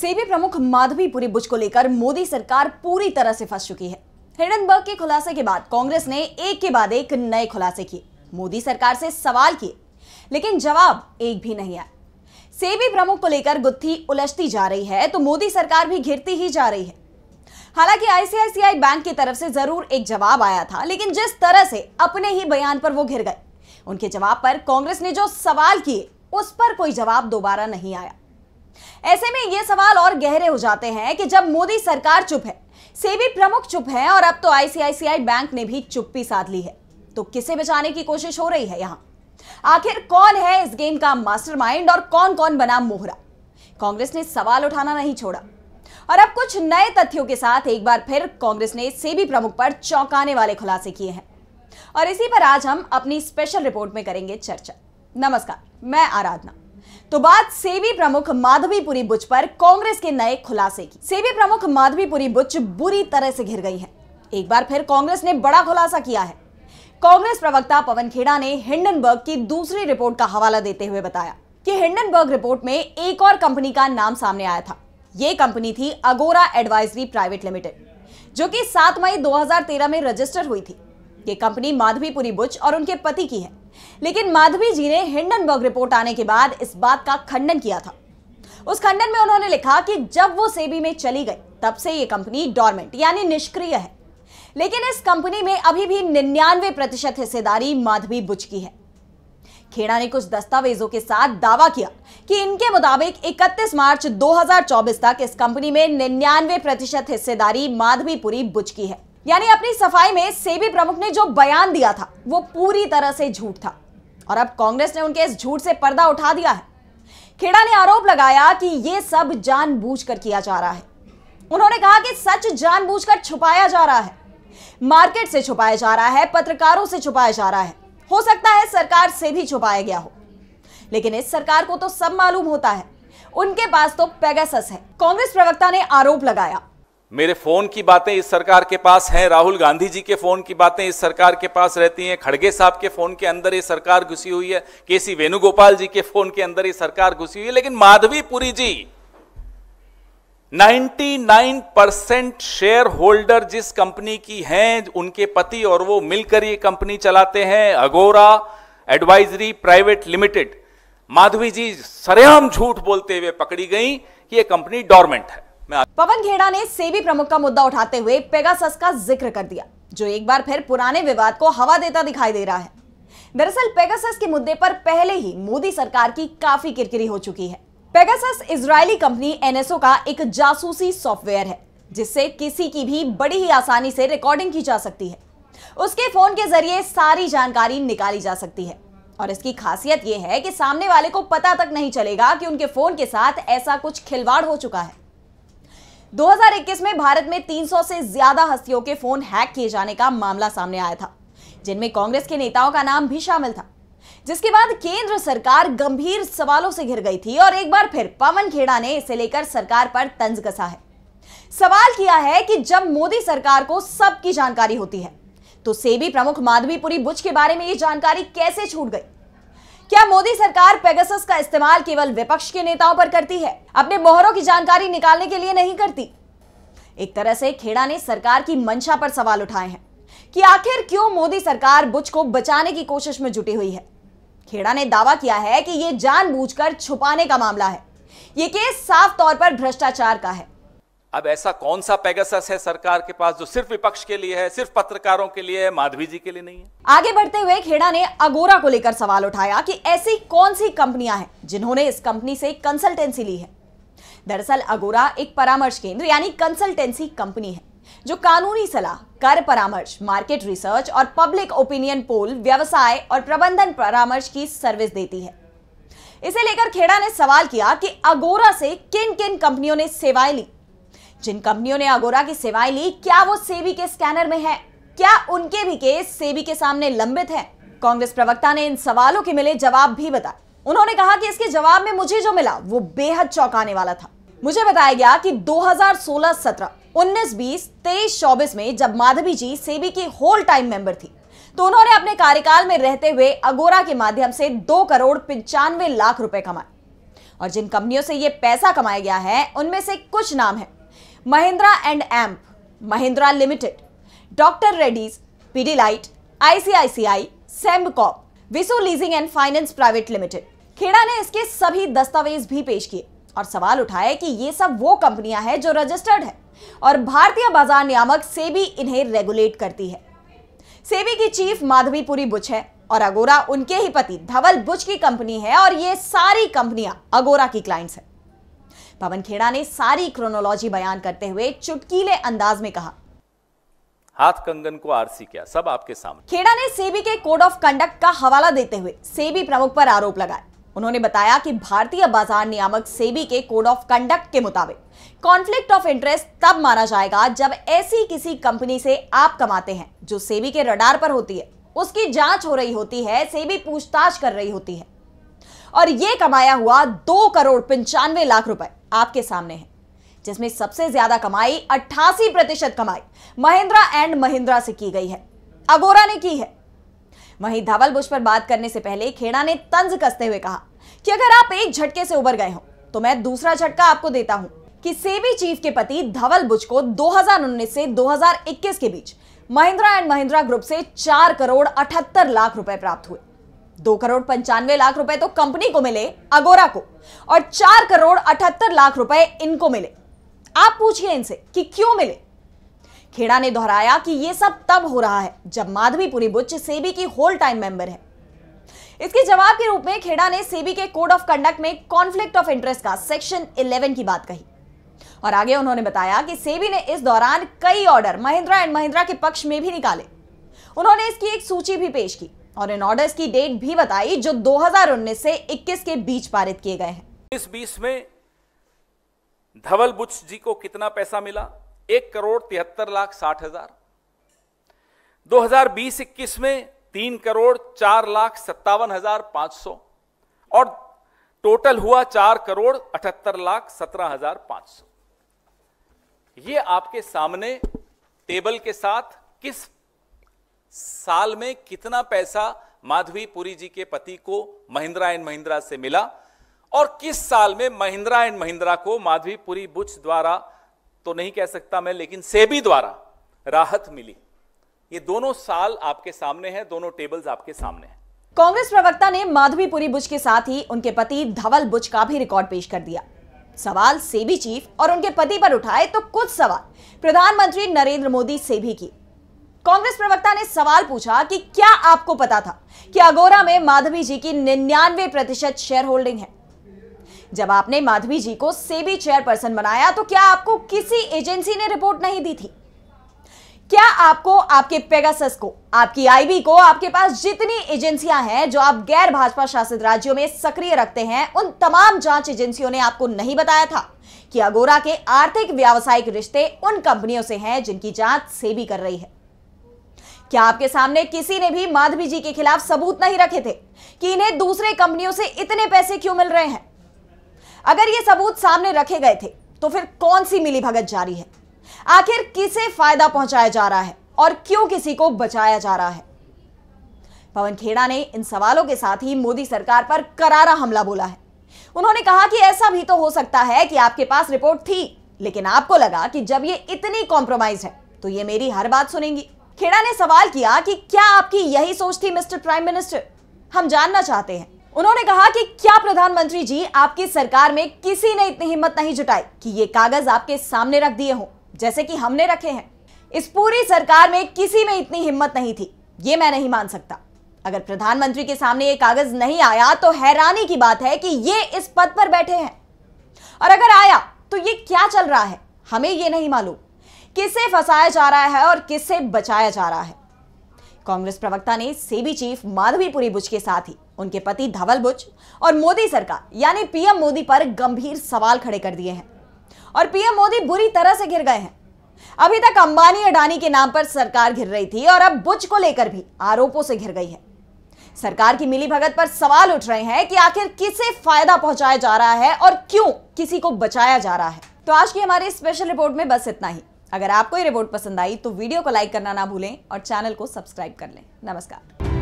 सेबी प्रमुख माधवी पुरी बुच को लेकर मोदी सरकार पूरी तरह से फंस चुकी है। हिंडनबर्ग के खुलासे के बाद कांग्रेस ने एक के बाद एक नए खुलासे किए, मोदी सरकार से सवाल किए, लेकिन जवाब एक भी नहीं आया। सेबी प्रमुख को लेकर गुत्थी उलझती जा रही है तो मोदी सरकार भी घिरती ही जा रही है। हालांकि आईसीआईसीआई बैंक की तरफ से जरूर एक जवाब आया था, लेकिन जिस तरह से अपने ही बयान पर वो घिर गए, उनके जवाब पर कांग्रेस ने जो सवाल किए उस पर कोई जवाब दोबारा नहीं आया। ऐसे में ये सवाल और गहरे हो जाते हैं कि जब मोदी सरकार चुप है, सेबी प्रमुख चुप है और अब तो आईसीआईसीआई बैंक ने भी चुप्पी साध ली है, तो किसे बचाने की कोशिश हो रही है यहां? आखिर कौन है इस गेम का मास्टरमाइंड और कौन-कौन बना मोहरा? कांग्रेस ने सवाल उठाना नहीं छोड़ा और अब कुछ नए तथ्यों के साथ एक बार फिर कांग्रेस ने सेबी प्रमुख पर चौंकाने वाले खुलासे किए हैं और इसी पर आज हम अपनी स्पेशल रिपोर्ट में करेंगे चर्चा। नमस्कार, मैं आराधना। तो बात सेबी प्रमुख माधवी पुरी बुच पर कांग्रेस के नए खुलासे की। सेबी प्रमुख माधवी पुरी बुच बुरी तरह से घिर गई हैं। एक बार फिर कांग्रेस ने बड़ा खुलासा किया है। कांग्रेस प्रवक्ता पवन खेड़ा ने हिंडनबर्ग की दूसरी रिपोर्ट का हवाला देते हुए बताया कि हिंडनबर्ग रिपोर्ट में एक और कंपनी का नाम सामने आया था। यह कंपनी थी अगोरा एडवाइजरी प्राइवेट लिमिटेड, जो कि 7 मई 2013 में रजिस्टर हुई थी। ये कंपनी माधवी पुरी बुच और उनके पति की है, लेकिन माधवी जी ने हिंडनबर्ग रिपोर्ट आने के बाद इस बात का खंडन किया था। उस खंडन में उन्होंने लिखा कि जब वो सेबी में चली गई तब से ये कंपनी डॉर्मेंट यानी निष्क्रिय है, लेकिन इस कंपनी में अभी भी 99% हिस्सेदारी माधवी बुच की है। खेड़ा ने कुछ दस्तावेजों के साथ दावा किया कि इनके मुताबिक 31 मार्च 2024 तक इस कंपनी में 99% हिस्सेदारी माधवी पुरी बुच की है। यानी अपनी सफाई में सेबी प्रमुख ने जो बयान दिया था वो पूरी तरह से झूठ था और अब कांग्रेस ने उनके इस झूठ से पर्दा उठा दिया है। खेड़ा ने आरोप लगाया कि ये सब जानबूझकर किया जा रहा है। उन्होंने कहा कि सच जानबूझकर छुपाया जा रहा है, मार्केट से छुपाया जा रहा है, पत्रकारों से छुपाया जा रहा है, हो सकता है सरकार से भी छुपाया गया हो, लेकिन इस सरकार को तो सब मालूम होता है, उनके पास तो पेगासस है। कांग्रेस प्रवक्ता ने आरोप लगाया, मेरे फोन की बातें इस सरकार के पास हैं, राहुल गांधी जी के फोन की बातें इस सरकार के पास रहती हैं, खड़गे साहब के फोन के अंदर ये सरकार घुसी हुई है, केसी वेणुगोपाल जी के फोन के अंदर ये सरकार घुसी हुई है, लेकिन माधवी पुरी जी 99% शेयर होल्डर जिस कंपनी की हैं, उनके पति और वो मिलकर ये कंपनी चलाते हैं Agora advisory private limited. Madhavi ji सरेआम झूठ बोलते हुए पकड़ी गई कि ये कंपनी डॉर्मेंट है। पवन खेड़ा ने सेबी प्रमुख का मुद्दा उठाते हुए पेगासस का जिक्र कर दिया, जो एक बार फिर पुराने विवाद को हवा देता दिखाई दे रहा है। दरअसल पेगासस के मुद्दे पर पहले ही मोदी सरकार की काफी किरकिरी हो चुकी है। पेगासस इजरायली कंपनी एनएसओ का एक जासूसी सॉफ्टवेयर है, जिससे किसी की भी बड़ी ही आसानी से रिकॉर्डिंग की जा सकती है। उसके फोन के जरिए सारी जानकारी निकाली जा सकती है और इसकी खासियत यह है कि सामने वाले को पता तक नहीं चलेगा कि उनके फोन के साथ ऐसा कुछ खिलवाड़ हो चुका है। 2021 में भारत में 300 से ज्यादा हस्तियों के फोन हैक किए जाने का मामला सामने आया था, जिनमें कांग्रेस के नेताओं का नाम भी शामिल था, जिसके बाद केंद्र सरकार गंभीर सवालों से घिर गई थी और एक बार फिर पवन खेड़ा ने इसे लेकर सरकार पर तंज कसा है। सवाल किया है कि जब मोदी सरकार को सबकी जानकारी होती है तो सेबी प्रमुख माधवी पुरी बुच के बारे में ये जानकारी कैसे छूट गई? क्या मोदी सरकार पेगासस का इस्तेमाल केवल विपक्ष के नेताओं पर करती है, अपने मोहरों की जानकारी निकालने के लिए नहीं करती? एक तरह से खेड़ा ने सरकार की मंशा पर सवाल उठाए हैं कि आखिर क्यों मोदी सरकार बुच को बचाने की कोशिश में जुटी हुई है। खेड़ा ने दावा किया है कि यह जानबूझकर छुपाने का मामला है, यह केस साफ तौर पर भ्रष्टाचार का है। अब ऐसा कौन सा पेगासस है सरकार के पास जो सिर्फ विपक्ष के लिए है, सिर्फ पत्रकारों के लिए है, माधवी जी के लिए नहीं है? आगे बढ़ते हुए खेड़ा ने अगोरा को लेकर सवाल उठाया कि ऐसी कौन सी कंपनियां हैं जिन्होंने इस कंपनी से कंसल्टेंसी ली है। दरअसल अगोरा एक परामर्श केंद्र यानी कंसल्टेंसी कंपनी है, जो कानूनी सलाह, कर परामर्श, मार्केट रिसर्च और पब्लिक ओपिनियन पोल, व्यवसाय और प्रबंधन परामर्श की सर्विस देती है। इसे लेकर खेड़ा ने सवाल किया कि अगोरा से किन किन कंपनियों ने सेवाएं ली, जिन कंपनियों ने अगोरा की सेवाएं ली क्या वो सेबी के स्कैनर में है, क्या उनके भी केस सेबी के सामने लंबित है? कांग्रेस प्रवक्ता ने इन सवालों के मिले जवाब भी बताए। उन्होंने कहा कि इसके जवाब में मुझे जो मिला वो बेहद चौंकाने वाला था। मुझे बताया गया कि 2016, 17, 19, 20, 23, 24 में जब माधवी जी सेबी की होल टाइम मेंबर थी तो उन्होंने अपने कार्यकाल में रहते हुए अगोरा के माध्यम से 2,95,00,000 रुपए कमाए। और जिन कंपनियों से ये पैसा कमाया गया है उनमें से कुछ नाम है Mahindra and Mahindra limited, doctor Reddy's, PD light, ICICI, सैमकॉप, Vishwa leasing and finance private limited. Khera ने इसके सभी दस्तावेज भी पेश किए और सवाल उठाए कि ये सब वो कंपनियां हैं जो रजिस्टर्ड है और भारतीय बाजार नियामक सेबी इन्हें रेगुलेट करती है। सेबी की चीफ माधवी पुरी बुच है और अगोरा उनके ही पति धवल बुच की कंपनी है और ये सारी कंपनियां अगोरा की क्लाइंट्स हैं। पवन खेड़ा ने सारी क्रोनोलॉजी बयान करते हुए चुटकीले अंदाज में कहा, हाथ कंगन को आरसी क्या, सब आपके सामने। खेड़ा ने सेबी के कोड ऑफ कंडक्ट का हवाला देते हुए सेबी प्रमुख पर आरोप लगाए। उन्होंने बताया कि भारतीय बाजार नियामक सेबी के कोड ऑफ कंडक्ट के मुताबिक कॉन्फ्लिक्ट ऑफ इंटरेस्ट तब माना जाएगा जब ऐसी किसी कंपनी से आप कमाते हैं जो सेबी के रडार पर होती है, उसकी जांच हो रही होती है, सेबी पूछताछ कर रही होती है और ये कमाया हुआ 2,95,95,000 रुपए आपके सामने है, जिसमें सबसे ज्यादा कमाई 88% कमाई महिंद्रा एंड महिंद्रा से की गई है, अगोरा ने की है। वहीं धवल बुच पर बात करने से पहले खेड़ा ने तंज कसते हुए कहा कि अगर आप एक झटके से उबर गए हो तो मैं दूसरा झटका आपको देता हूं कि सेबी चीफ के पति धवल बुच को 2019 से 2021 के बीच महिंद्रा एंड महिंद्रा ग्रुप से 4,78,00,000 रुपए प्राप्त हुए। 2,95,00,000 रुपए तो कंपनी को मिले अगोरा को और 4,78,00,000 रुपए इनको मिले। आप पूछिए इनसे कि क्यों मिले। खेड़ा ने दोहराया कि यह सब तब हो रहा है जब माधवी पुरी बुच सेबी की होल टाइम मेंबर है। इसके जवाब के रूप में खेड़ा ने सेबी के कोड ऑफ कंडक्ट में कॉन्फ्लिक्ट ऑफ इंटरेस्ट का सेक्शन 11 की बात कही और आगे उन्होंने बताया कि सेबी ने इस दौरान कई ऑर्डर महिंद्रा एंड महिंद्रा के पक्ष में भी निकाले। उन्होंने इसकी एक सूची भी पेश की और इन ऑर्डर्स की डेट भी बताई जो 2019 से 21 के बीच पारित किए गए हैं। इस बीच में धवल बुच जी को कितना पैसा मिला? 1,73,60,000। 2020-21 में 3,04,57,500 और टोटल हुआ 4,78,17,500। ये आपके सामने टेबल के साथ किस साल में कितना पैसा माधवी पुरी जी के पति को महिंद्रा एंड महिंद्रा से मिला और किस साल में महिंद्रा एंड महिंद्रा को माधवी पुरी बुच द्वारा तो नहीं कह सकता मैं, लेकिन सेबी द्वारा राहत मिली। ये दोनों साल आपके सामने हैं, दोनों टेबल्स आपके सामने हैं। कांग्रेस प्रवक्ता ने माधवी पुरी बुच के साथ ही उनके पति धवल बुच का भी रिकॉर्ड पेश कर दिया। सवाल सेबी चीफ और उनके पति पर उठाए तो कुछ सवाल प्रधानमंत्री नरेंद्र मोदी से भी किए। कांग्रेस प्रवक्ता ने सवाल पूछा कि क्या आपको पता था कि अगोरा में माधवी जी की 99% शेयर होल्डिंग है। जब आपने माधवी जी को सेबी चेयरपर्सन बनाया तो क्या आपको किसी एजेंसी ने रिपोर्ट नहीं दी थी? क्या आपको आपके पेगासस को, आपकी आईबी को, आपके पास जितनी एजेंसियां हैं जो आप गैर भाजपा शासित राज्यों में सक्रिय रखते हैं, उन तमाम जांच एजेंसियों ने आपको नहीं बताया था कि अगोरा के आर्थिक व्यावसायिक रिश्ते उन कंपनियों से हैं जिनकी जांच सेबी कर रही है? क्या आपके सामने किसी ने भी माधवी जी के खिलाफ सबूत नहीं रखे थे कि इन्हें दूसरे कंपनियों से इतने पैसे क्यों मिल रहे हैं? अगर ये सबूत सामने रखे गए थे तो फिर कौन सी मिलीभगत जारी है? आखिर किसे फायदा पहुंचाया जा रहा है और क्यों किसी को बचाया जा रहा है? पवन खेड़ा ने इन सवालों के साथ ही मोदी सरकार पर करारा हमला बोला है। उन्होंने कहा कि ऐसा भी तो हो सकता है कि आपके पास रिपोर्ट थी, लेकिन आपको लगा कि जब ये इतनी कॉम्प्रोमाइज है तो ये मेरी हर बात सुनेंगी। खेड़ा ने सवाल किया कि क्या आपकी यही सोच थी मिस्टर प्राइम मिनिस्टर? हम जानना चाहते हैं। उन्होंने कहा कि क्या प्रधानमंत्री जी आपकी सरकार में किसी ने इतनी हिम्मत नहीं जुटाई कि ये कागज आपके सामने रख दिए हों जैसे कि हमने रखे हैं? इस पूरी सरकार में किसी में इतनी हिम्मत नहीं थी, ये मैं नहीं मान सकता। अगर प्रधानमंत्री के सामने ये कागज नहीं आया तो हैरानी की बात है कि ये इस पद पर बैठे हैं, और अगर आया तो ये क्या चल रहा है हमें ये नहीं मालूम। किसे फंसाया जा रहा है और किससे बचाया जा रहा है? कांग्रेस प्रवक्ता ने सेबी चीफ माधवी पुरी बुच के साथ ही उनके पति धवल बुच और मोदी सरकार यानी पीएम मोदी पर गंभीर सवाल खड़े कर दिए हैं और पीएम मोदी बुरी तरह से घिर गए हैं। अभी तक अंबानी अडानी के नाम पर सरकार घिर रही थी और अब बुच को लेकर भी आरोपों से घिर गई है। सरकार की मिलीभगत पर सवाल उठ रहे हैं कि आखिर किसे फायदा पहुंचाया जा रहा है और क्यों किसी को बचाया जा रहा है। तो आज की हमारी स्पेशल रिपोर्ट में बस इतना ही। अगर आपको ये रिपोर्ट पसंद आई तो वीडियो को लाइक करना ना भूलें और चैनल को सब्सक्राइब कर लें। नमस्कार।